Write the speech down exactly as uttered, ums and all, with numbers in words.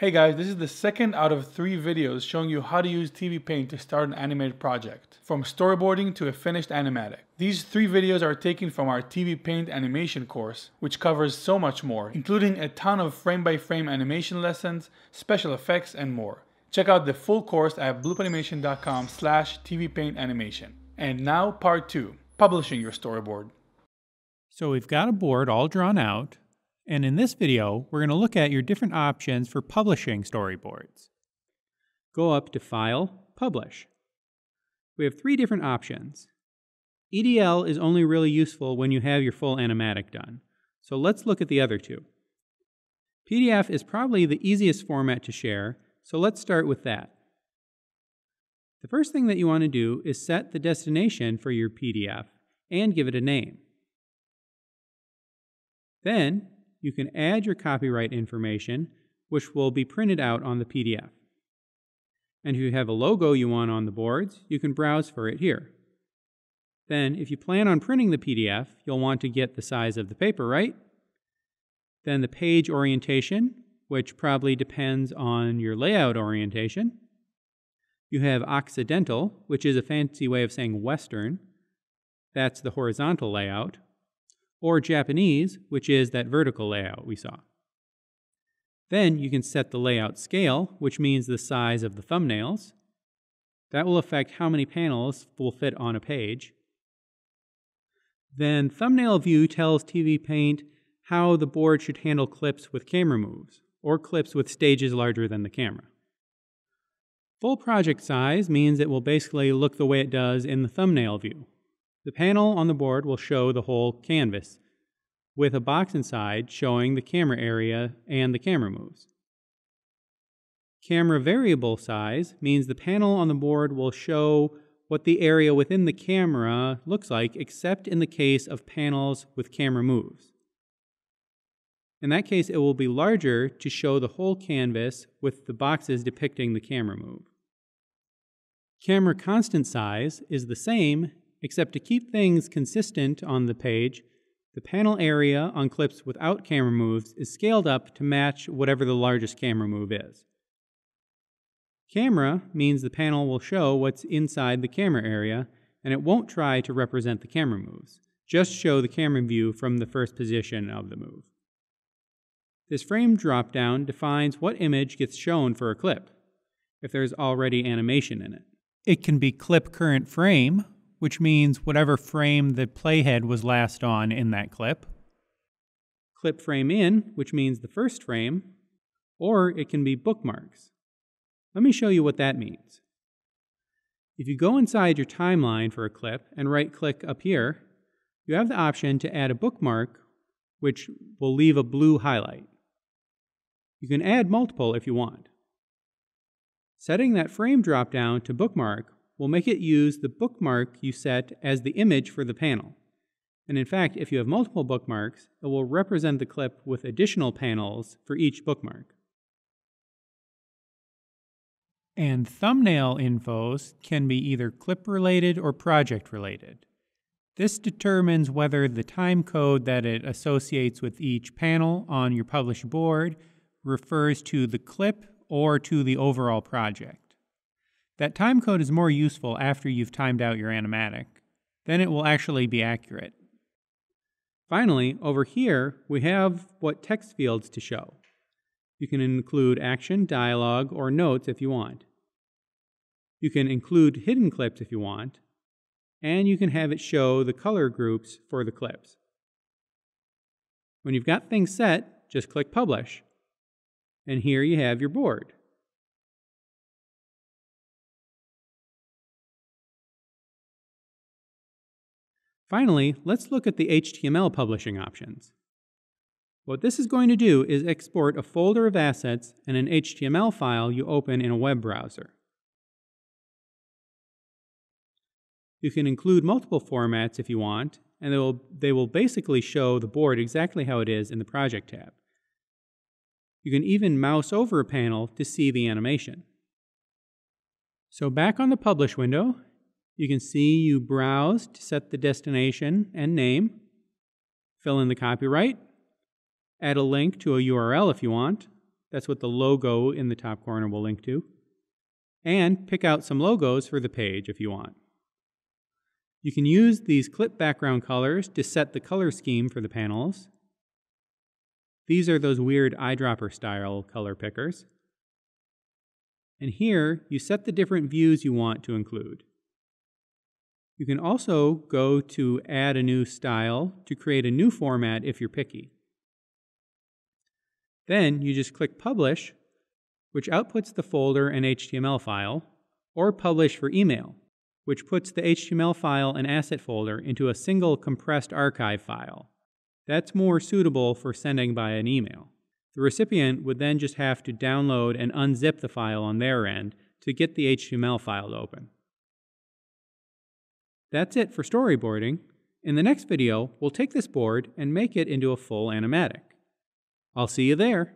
Hey guys, this is the second out of three videos showing you how to use T V Paint to start an animated project, from storyboarding to a finished animatic. These three videos are taken from our T V Paint animation course, which covers so much more, including a ton of frame-by-frame animation lessons, special effects, and more. Check out the full course at bloopanimation dot com slash T V Paint animation. And now, part two, publishing your storyboard. So we've got a board all drawn out. And in this video, we're going to look at your different options for publishing storyboards. Go up to File, Publish. We have three different options. E D L is only really useful when you have your full animatic done. So let's look at the other two. P D F is probably the easiest format to share, so let's start with that. The first thing that you want to do is set the destination for your P D F and give it a name. Then, you can add your copyright information, which will be printed out on the P D F. And if you have a logo you want on the boards, you can browse for it here. Then, if you plan on printing the P D F, you'll want to get the size of the paper, right? Then the page orientation, which probably depends on your layout orientation. You have Occidental, which is a fancy way of saying Western. That's the horizontal layout. Or Japanese, which is that vertical layout we saw. Then you can set the layout scale, which means the size of the thumbnails. That will affect how many panels will fit on a page. Then thumbnail view tells T V Paint how the board should handle clips with camera moves, or clips with stages larger than the camera. Full project size means it will basically look the way it does in the thumbnail view. The panel on the board will show the whole canvas, with a box inside showing the camera area and the camera moves. Camera variable size means the panel on the board will show what the area within the camera looks like, except in the case of panels with camera moves. In that case, it will be larger to show the whole canvas with the boxes depicting the camera move. Camera constant size is the same, except to keep things consistent on the page, the panel area on clips without camera moves is scaled up to match whatever the largest camera move is. Camera means the panel will show what's inside the camera area, and it won't try to represent the camera moves, just show the camera view from the first position of the move. This frame dropdown defines what image gets shown for a clip, if there's already animation in it. It can be clip current frame, which means whatever frame the playhead was last on in that clip. Clip frame in, which means the first frame, or it can be bookmarks. Let me show you what that means. If you go inside your timeline for a clip and right-click up here, you have the option to add a bookmark, which will leave a blue highlight. You can add multiple if you want. Setting that frame dropdown to bookmark will make it use the bookmark you set as the image for the panel. And in fact, if you have multiple bookmarks, it will represent the clip with additional panels for each bookmark. And thumbnail infos can be either clip-related or project-related. This determines whether the time code that it associates with each panel on your published board refers to the clip or to the overall project. That time code is more useful after you've timed out your animatic. Then it will actually be accurate. Finally, over here, we have what text fields to show. You can include action, dialogue, or notes if you want. You can include hidden clips if you want, and you can have it show the color groups for the clips. When you've got things set, just click Publish. And here you have your board. Finally, let's look at the H T M L publishing options. What this is going to do is export a folder of assets and an H T M L file you open in a web browser. You can include multiple formats if you want, and they will, they will basically show the board exactly how it is in the Project tab. You can even mouse over a panel to see the animation. So back on the Publish window, you can see you browse to set the destination and name, fill in the copyright, add a link to a U R L if you want, That's what the logo in the top corner will link to. And pick out some logos for the page if you want. You can use these clip background colors to set the color scheme for the panels. These are those weird eyedropper style color pickers. And here, you set the different views you want to include. You can also go to Add a New Style to create a new format if you're picky. Then you just click Publish, which outputs the folder and H T M L file, or Publish for Email, which puts the H T M L file and asset folder into a single compressed archive file. That's more suitable for sending by an email. The recipient would then just have to download and unzip the file on their end to get the H T M L file to open. That's it for storyboarding. In the next video, we'll take this board and make it into a full animatic. I'll see you there!